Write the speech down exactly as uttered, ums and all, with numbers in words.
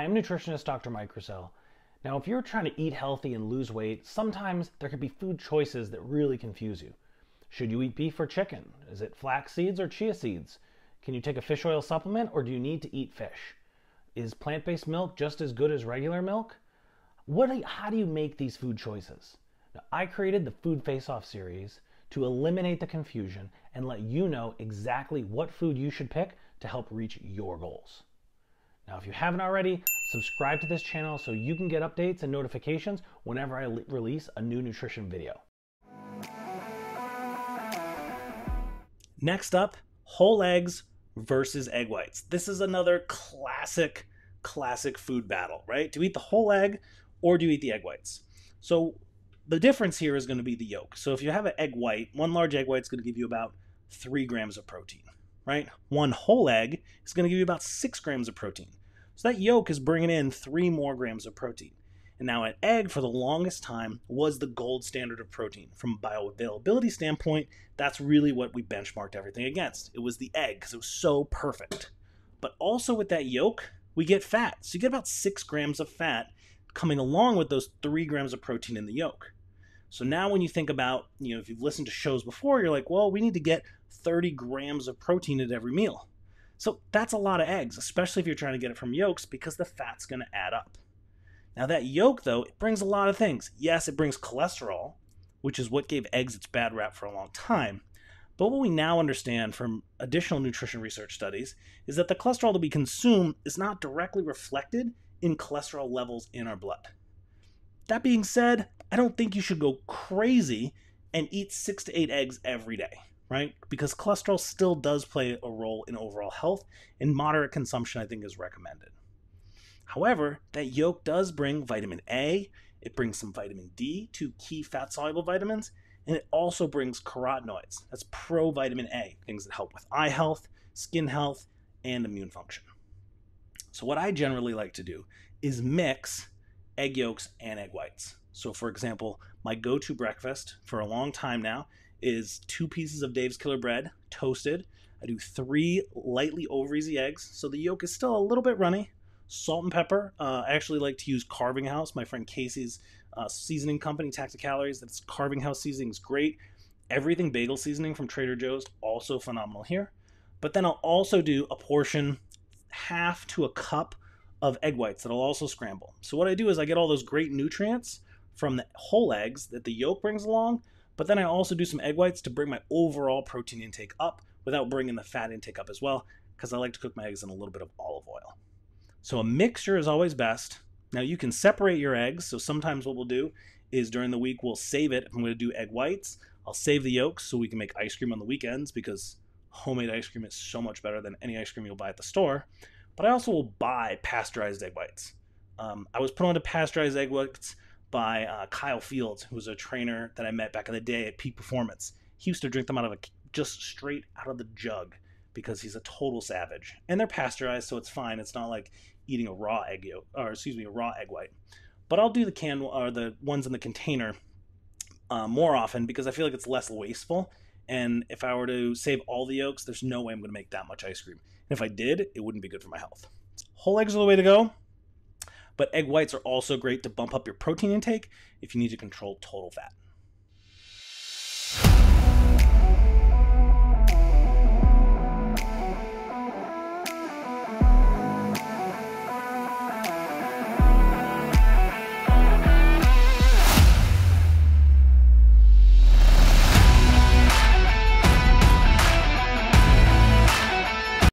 Hi, I'm nutritionist Doctor Mike Roussell. Now, if you're trying to eat healthy and lose weight, sometimes there can be food choices that really confuse you. Should you eat beef or chicken? Is it flax seeds or chia seeds? Can you take a fish oil supplement, or do you need to eat fish? Is plant-based milk just as good as regular milk? What do you, how do you make these food choices? Now, I created the Food Face-Off series to eliminate the confusion and let you know exactly what food you should pick to help reach your goals. Now, if you haven't already, subscribe to this channel so you can get updates and notifications whenever I release a new nutrition video. Next up, whole eggs versus egg whites. This is another classic, classic food battle, right? Do you eat the whole egg or do you eat the egg whites? So the difference here is going to be the yolk. So if you have an egg white, one large egg white is going to give you about three grams of protein, right? One whole egg is going to give you about six grams of protein. So that yolk is bringing in three more grams of protein. And now an egg for the longest time was the gold standard of protein. From a bioavailability standpoint, that's really what we benchmarked everything against. It was the egg because it was so perfect. But also with that yolk, we get fat. So you get about six grams of fat coming along with those three grams of protein in the yolk. So now when you think about, you know, if you've listened to shows before, you're like, well, we need to get thirty grams of protein at every meal. So that's a lot of eggs, especially if you're trying to get it from yolks, because the fat's going to add up. Now that yolk, though, it brings a lot of things. Yes, it brings cholesterol, which is what gave eggs its bad rap for a long time. But what we now understand from additional nutrition research studies is that the cholesterol to be consumed is not directly reflected in cholesterol levels in our blood. That being said, I don't think you should go crazy and eat six to eight eggs every day, right? Because cholesterol still does play a role in overall health, and moderate consumption, I think, is recommended. However, that yolk does bring vitamin A, it brings some vitamin D, two key fat-soluble vitamins, and it also brings carotenoids. That's pro-vitamin A, things that help with eye health, skin health, and immune function. So what I generally like to do is mix egg yolks and egg whites. So for example, my go-to breakfast for a long time now is two pieces of Dave's Killer Bread, toasted. I do three lightly over easy eggs, so the yolk is still a little bit runny. Salt and pepper. Uh, I actually like to use Carving House, my friend Casey's uh, seasoning company, Tacticalories. That's Carving House seasoning is great. Everything bagel seasoning from Trader Joe's, also phenomenal here. But then I'll also do a portion, half to a cup of egg whites that I'll also scramble. So what I do is I get all those great nutrients from the whole eggs that the yolk brings along, but then I also do some egg whites to bring my overall protein intake up without bringing the fat intake up as well, because I like to cook my eggs in a little bit of olive oil. So a mixture is always best. Now you can separate your eggs. So sometimes what we'll do is during the week, we'll save it. If I'm going to do egg whites, I'll save the yolks so we can make ice cream on the weekends, because homemade ice cream is so much better than any ice cream you'll buy at the store. But I also will buy pasteurized egg whites. Um, I was put onto pasteurized egg whites by uh, Kyle Fields, who was a trainer that I met back in the day at Peak Performance. He used to drink them out of a, just straight out of the jug, because he's a total savage. And they're pasteurized, so it's fine. It's not like eating a raw egg yolk, or excuse me, a raw egg white. But I'll do the can or the ones in the container uh, more often, because I feel like it's less wasteful. And if I were to save all the yolks, there's no way I'm going to make that much ice cream. And if I did, it wouldn't be good for my health. Whole eggs are the way to go. But egg whites are also great to bump up your protein intake if you need to control total fat.